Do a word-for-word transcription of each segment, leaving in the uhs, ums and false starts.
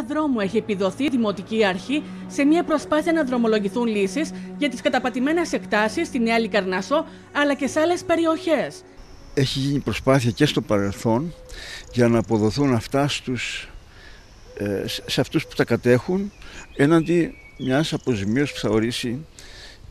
Πατέρα Δρόμου έχει επιδοθεί η Δημοτική Αρχή σε μια προσπάθεια να δρομολογηθούν λύσεις για τις καταπατημένες εκτάσεις στη Νέα Λικαρνασσό αλλά και σε άλλες περιοχές. Έχει γίνει προσπάθεια και στο παρελθόν για να αποδοθούν αυτά στους, ε, σε αυτούς που τα κατέχουν έναντι μιας αποζημίωσης που θα ορίσει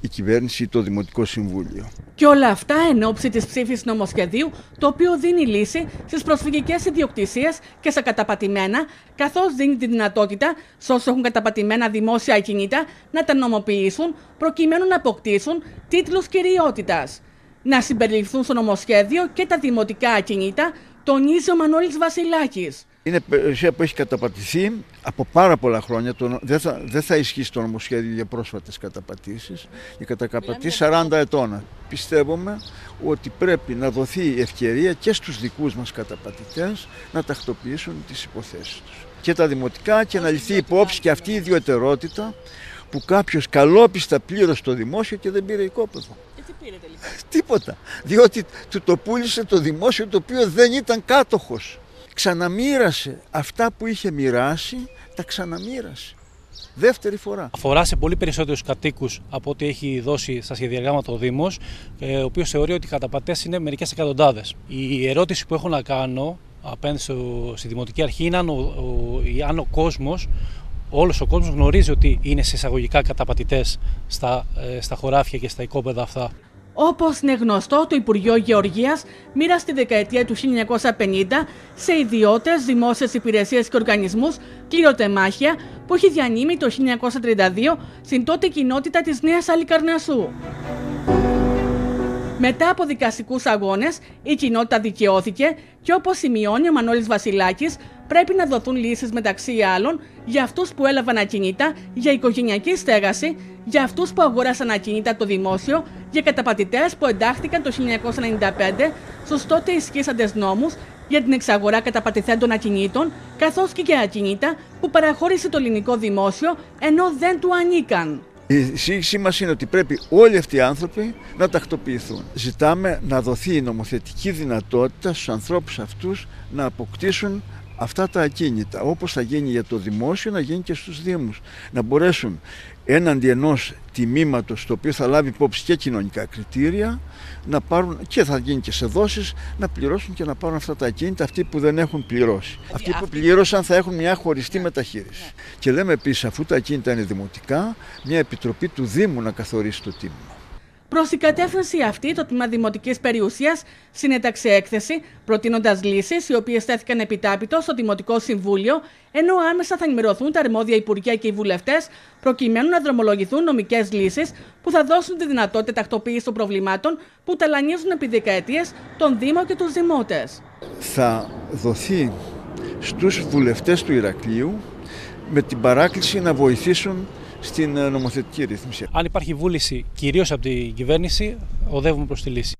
η κυβέρνηση ή το Δημοτικό Συμβούλιο. Και όλα αυτά εν ώψη της ψήφης νομοσχεδίου, το οποίο δίνει λύση στις προσφυγικές ιδιοκτησίες και στα καταπατημένα, καθώς δίνει τη δυνατότητα σε όσους έχουν καταπατημένα δημόσια ακινήτα να τα νομοποιήσουν προκειμένου να αποκτήσουν τίτλους κυριότητας. Να συμπεριληφθούν στο νομοσχέδιο και τα δημοτικά ακινήτα, τονίζει ο Μανώλης Βασιλάκης. Είναι περιουσία που έχει καταπατηθεί από πάρα πολλά χρόνια. Δεν θα, δεν θα ισχύσει το νομοσχέδιο για πρόσφατες καταπατήσεις. Η κατακαπατήση σαράντα ετών. Πιστεύουμε ότι πρέπει να δοθεί η ευκαιρία και στους δικούς μας καταπατητές να τακτοποιήσουν τις υποθέσεις τους. Και τα δημοτικά και να ληφθεί υπόψη και αυτή η ιδιαιτερότητα που κάποιος καλόπιστα πλήρωσε το δημόσιο και δεν πήρε οικόπεδο. Τίποτα. Διότι του το πούλησε το δημόσιο, το οποίο δεν ήταν κάτοχος. Ξαναμοίρασε αυτά που είχε μοιράσει, τα ξαναμοίρασε. Δεύτερη φορά. Αφορά σε πολύ περισσότερους κατοίκους από ό,τι έχει δώσει στα σχεδιαγράμματα ο Δήμος, ο οποίος θεωρεί ότι οι καταπατές είναι μερικές εκατοντάδες. Η ερώτηση που έχω να κάνω απέναντι στο, στη Δημοτική Αρχή είναι αν ο, ο, αν ο κόσμος, όλος ο κόσμος γνωρίζει ότι είναι σε εισαγωγικά καταπατητές στα, στα χωράφια και στα οικόπεδα αυτά. Όπως είναι γνωστό, το Υπουργείο Γεωργίας μοίρασε τη δεκαετία του χίλια εννιακόσια πενήντα σε ιδιώτες, δημόσιες υπηρεσίες και οργανισμούς κληροτεμάχια που έχει διανύμει το χίλια εννιακόσια τριάντα δύο στην τότε κοινότητα της Νέας Αλικαρνασσού. Μετά από δικαστικούς αγώνες, η κοινότητα δικαιώθηκε και όπως σημειώνει ο Μανώλης Βασιλάκης, πρέπει να δοθούν λύσεις μεταξύ άλλων για αυτούς που έλαβαν ακινήτα για οικογενειακή στέγαση, για αυτούς που αγόρασαν ακινήτα από το δημόσιο, για καταπατητές που εντάχθηκαν το χίλια εννιακόσια ενενήντα πέντε στους τότε ισχύσαντες νόμους για την εξαγορά καταπατηθέντων ακινήτων, καθώς και για ακινήτα που παραχώρησε το ελληνικό δημόσιο ενώ δεν του ανήκαν. Η εισήγησή μας είναι ότι πρέπει όλοι αυτοί οι άνθρωποι να τακτοποιηθούν. Ζητάμε να δοθεί η νομοθετική δυνατότητα στους ανθρώπους αυτούς να αποκτήσουν αυτά τα ακίνητα. Όπως θα γίνει για το δημόσιο, να γίνει και στους Δήμους. Να μπορέσουν έναντι ενός τιμήματος, το οποίο θα λάβει υπόψη και κοινωνικά κριτήρια, να πάρουν, και θα γίνει και σε δόσεις, να πληρώσουν και να πάρουν αυτά τα ακίνητα αυτοί που δεν έχουν πληρώσει. Αυτοί που πλήρωσαν θα έχουν μια χωριστή μεταχείριση. Και λέμε επίσης, αφού τα ακίνητα είναι δημοτικά, μια επιτροπή του Δήμου να καθορίσει το τίμημα. Προς την κατεύθυνση αυτή, το Τμήμα Δημοτικής Περιουσίας συνέταξε έκθεση, προτείνοντας λύσεις οι οποίες τέθηκαν επιτάπητο στο Δημοτικό Συμβούλιο, ενώ άμεσα θα ενημερωθούν τα αρμόδια υπουργεία και οι βουλευτές, προκειμένου να δρομολογηθούν νομικές λύσεις που θα δώσουν τη δυνατότητα τακτοποίησης των προβλημάτων που ταλανίζουν επί δεκαετίες τον Δήμο και τους Δημότες. Θα δοθεί στους βουλευτές του Ηρακλείου με την παράκληση να βοηθήσουν στην νομοθετική ρύθμιση. Αν υπάρχει βούληση κυρίως από την κυβέρνηση, οδεύουμε προς τη λύση.